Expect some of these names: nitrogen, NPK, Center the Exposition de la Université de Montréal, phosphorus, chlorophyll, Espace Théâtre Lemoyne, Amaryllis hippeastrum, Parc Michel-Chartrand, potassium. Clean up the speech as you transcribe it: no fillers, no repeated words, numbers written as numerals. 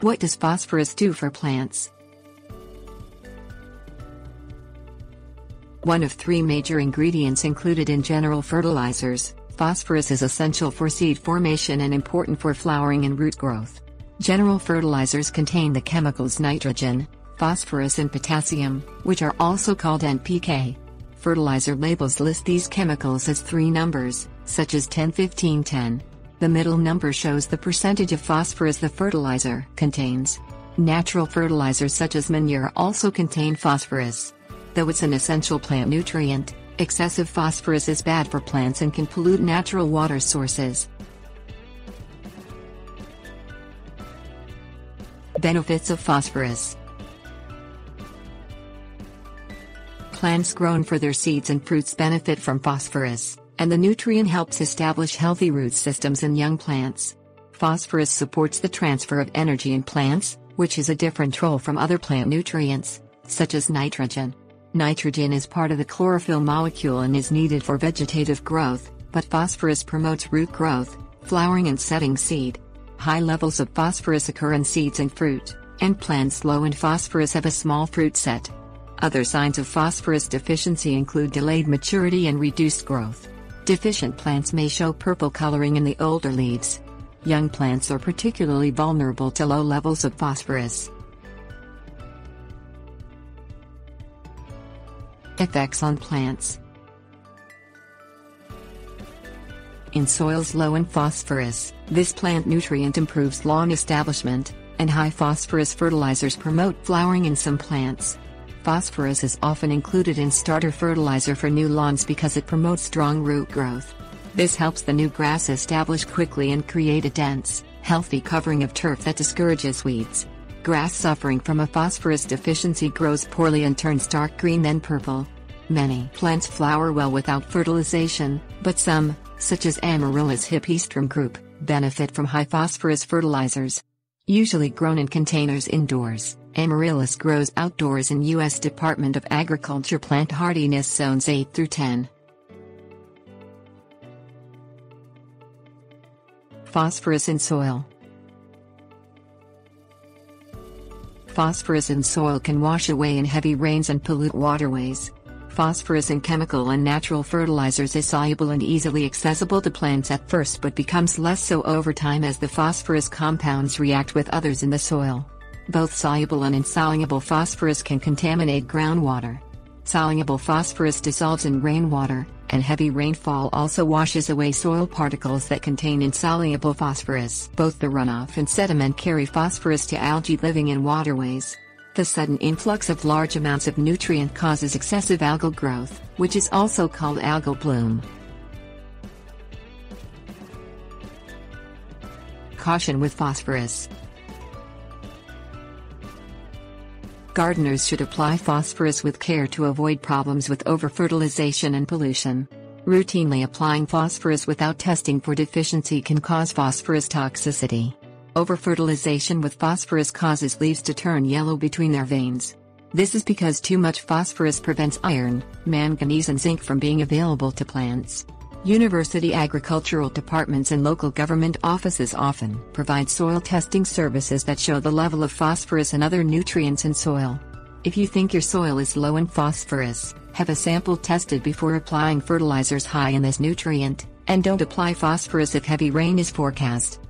What does phosphorus do for plants? One of three major ingredients included in general fertilizers, phosphorus is essential for seed formation and important for flowering and root growth. General fertilizers contain the chemicals nitrogen, phosphorus and potassium, which are also called NPK. Fertilizer labels list these chemicals as three numbers, such as 10, 15, 10. The middle number shows the percentage of phosphorus the fertilizer contains. Natural fertilizers such as manure also contain phosphorus. Though it's an essential plant nutrient, excessive phosphorus is bad for plants and can pollute natural water sources. Benefits of phosphorus. Plants grown for their seeds and fruits benefit from phosphorus, and the nutrient helps establish healthy root systems in young plants. Phosphorus supports the transfer of energy in plants, which is a different role from other plant nutrients, such as nitrogen. Nitrogen is part of the chlorophyll molecule and is needed for vegetative growth, but phosphorus promotes root growth, flowering and setting seed. High levels of phosphorus occur in seeds and fruit, and plants low in phosphorus have a small fruit set. Other signs of phosphorus deficiency include delayed maturity and reduced growth. Deficient plants may show purple coloring in the older leaves. Young plants are particularly vulnerable to low levels of phosphorus. Effects on plants. In soils low in phosphorus, this plant nutrient improves lawn establishment, and high phosphorus fertilizers promote flowering in some plants. Phosphorus is often included in starter fertilizer for new lawns because it promotes strong root growth. This helps the new grass establish quickly and create a dense, healthy covering of turf that discourages weeds. Grass suffering from a phosphorus deficiency grows poorly and turns dark green then purple. Many plants flower well without fertilization, but some, such as Amaryllis hippeastrum group, benefit from high phosphorus fertilizers. Usually grown in containers indoors, Amaryllis grows outdoors in U.S. Department of Agriculture plant hardiness zones 8 through 10. Phosphorus in soil. Phosphorus in soil can wash away in heavy rains and pollute waterways. Phosphorus in chemical and natural fertilizers is soluble and easily accessible to plants at first but becomes less so over time as the phosphorus compounds react with others in the soil. Both soluble and insoluble phosphorus can contaminate groundwater. Soluble phosphorus dissolves in rainwater, and heavy rainfall also washes away soil particles that contain insoluble phosphorus. Both the runoff and sediment carry phosphorus to algae living in waterways. The sudden influx of large amounts of nutrient causes excessive algal growth, which is also called algal bloom. Caution with phosphorus. Gardeners should apply phosphorus with care to avoid problems with over-fertilization and pollution. Routinely applying phosphorus without testing for deficiency can cause phosphorus toxicity. Overfertilization with phosphorus causes leaves to turn yellow between their veins. This is because too much phosphorus prevents iron, manganese and zinc from being available to plants. University agricultural departments and local government offices often provide soil testing services that show the level of phosphorus and other nutrients in soil. If you think your soil is low in phosphorus, have a sample tested before applying fertilizers high in this nutrient, and don't apply phosphorus if heavy rain is forecast.